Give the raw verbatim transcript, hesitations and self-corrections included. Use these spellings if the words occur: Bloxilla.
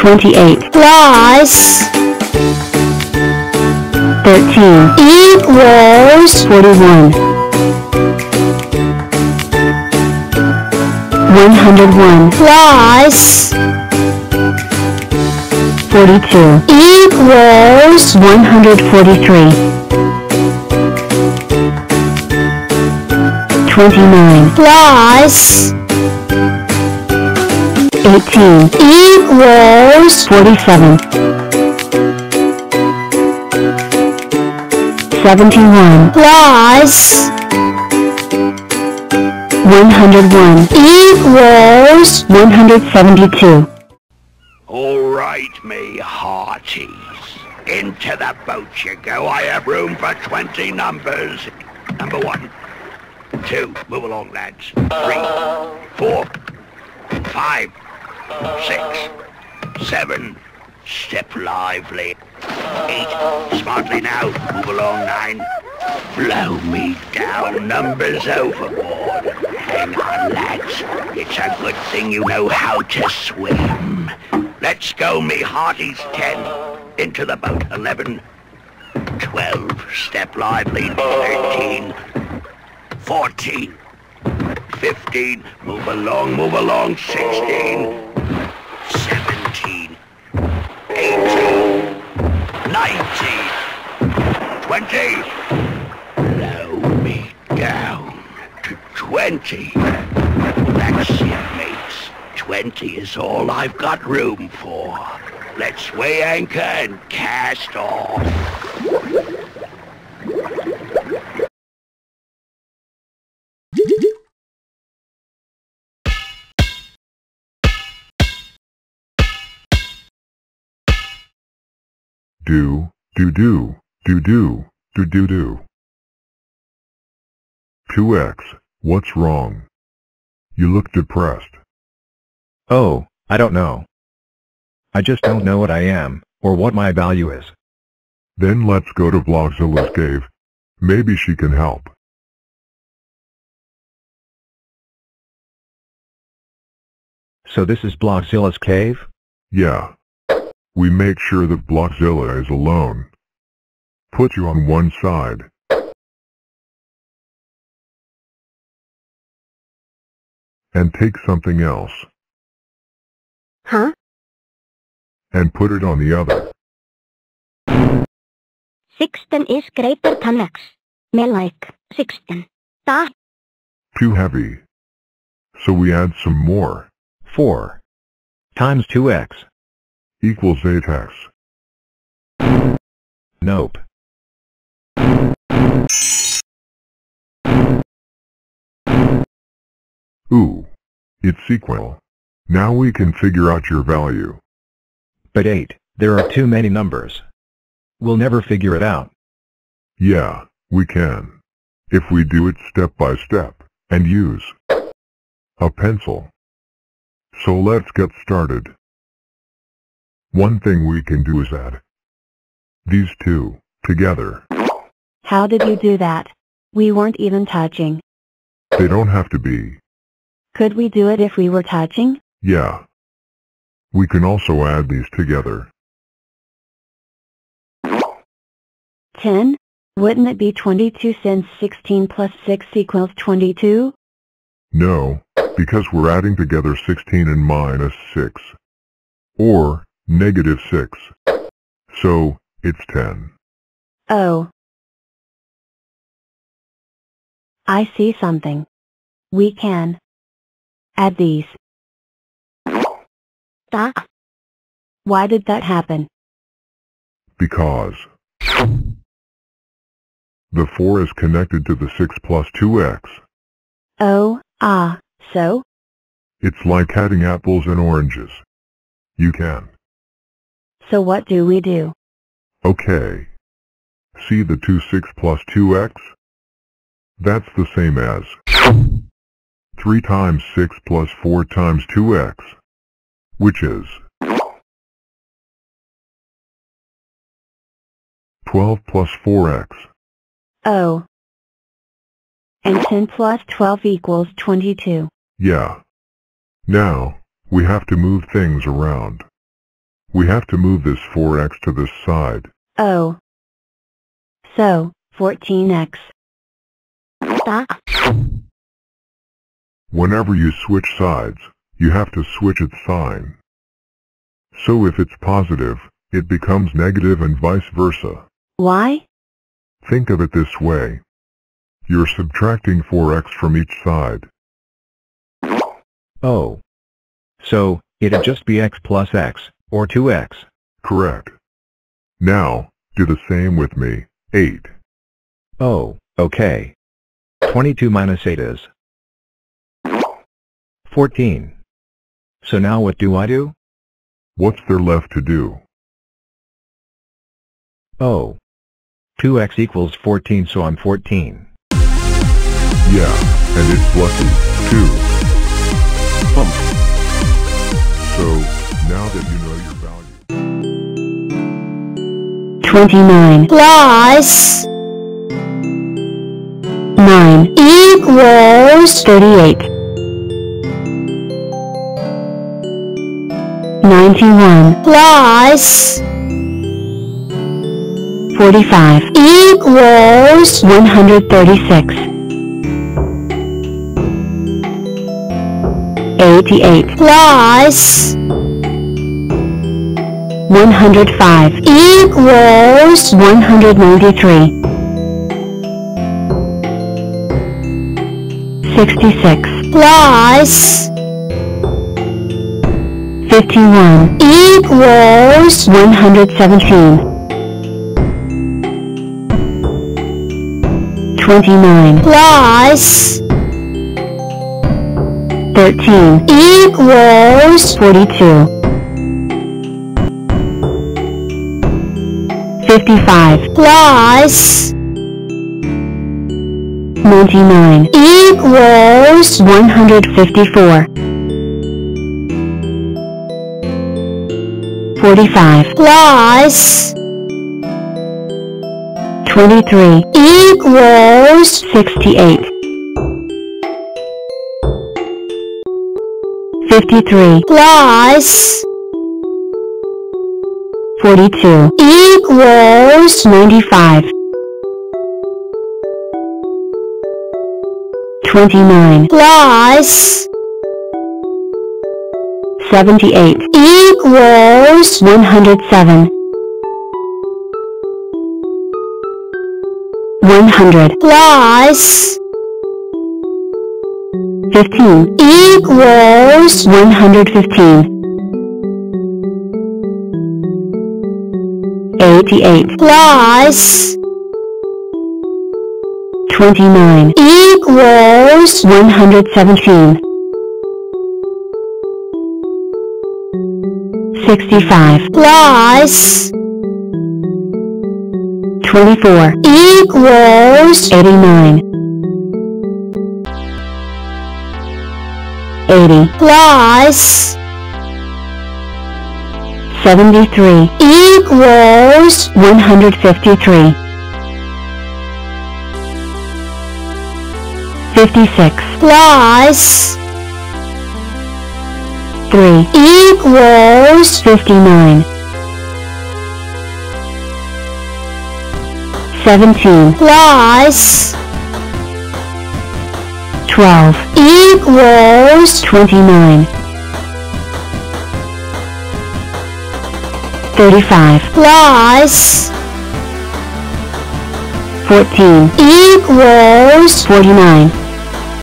twenty-eight plus thirteen equals forty-one. one hundred one plus forty-two equals one hundred forty-three. twenty-nine plus eighteen equals forty-seven. seventy-one plus one hundred one equals one hundred seventy-two. All right, me hearties. Into the boat you go. I have room for twenty numbers. Number one. Two, move along, lads. Three, four, five, six, seven. Step lively. Eight, smartly now. Move along, nine. Blow me down. Numbers overboard. Hang on, lads. It's a good thing you know how to swim. Let's go, me hearties. Ten, into the boat. Eleven, twelve. Step lively. Thirteen. fourteen, fifteen, move along, move along, sixteen, seventeen, eighteen, nineteen, twenty, blow me down to twenty, that's it mates, twenty is all I've got room for, let's weigh anchor and cast off. Do, do, do, do, do, do, do, do. two X, what's wrong? You look depressed. Oh, I don't know. I just don't know what I am, or what my value is. Then let's go to Bloxilla's cave. Maybe she can help. So this is Bloxilla's cave? Yeah. We make sure that Bloxilla is alone. Put you on one side. And take something else. Huh? And put it on the other. Sixteen is greater than X. Me like sixteen. Ta. Too heavy. So we add some more. Four. Times two X. Equals eight X. Nope. Ooh. It's equal. Now we can figure out your value. But eight, there are too many numbers. We'll never figure it out. Yeah, we can. If we do it step by step, and use a pencil. So let's get started. One thing we can do is add these two together. How did you do that? We weren't even touching. They don't have to be. Could we do it if we were touching? Yeah. We can also add these together. ten? Wouldn't it be twenty-two since sixteen plus six equals twenty-two? No, because we're adding together sixteen and minus six. Or negative six. So, it's ten. Oh. I see something. We can add these. Duh. Why did that happen? Because the four is connected to the six plus two X. Oh, ah, so? It's like adding apples and oranges. You can. So what do we do? Okay. See the two six plus two X? That's the same as three times six plus four times two X, which is twelve plus four X. Oh. And ten plus twelve equals twenty-two. Yeah. Now, we have to move things around. We have to move this four x to this side. Oh. So, fourteen x. Stop. Whenever you switch sides, you have to switch its sign. So if it's positive, it becomes negative and vice versa. Why? Think of it this way. You're subtracting four x from each side. Oh. So, it'd just be x plus x, or two x. Correct. Now, do the same with me. eight. Oh, okay. twenty-two minus eight is fourteen. So now what do I do? What's there left to do? Oh. two x equals fourteen, so I'm fourteen. Yeah, and it's lucky, too. Bump. So, now that you know your value... twenty-nine plus nine equals thirty-eight. ninety-one plus forty-five equals one hundred thirty-six. eighty-eight plus one hundred five equals one hundred ninety-three. sixty-six plus fifty-one equals one hundred seventeen. twenty-nine plus thirteen equals forty-two. fifty-five plus ninety-nine equals one hundred fifty-four. forty-five plus twenty-three equals sixty-eight. fifty-three plus forty-two equals ninety-five. twenty-nine plus seventy-eight equals one hundred seven. one hundred plus fifteen equals one hundred fifteen. eighty-eight plus twenty-nine equals one hundred seventeen. sixty-five plus twenty-four equals eighty-nine. eighty plus seventy-three equals one hundred fifty-three. fifty-six plus three equals fifty-nine. seventeen plus twelve equals twenty-nine. thirty-five plus fourteen equals forty-nine.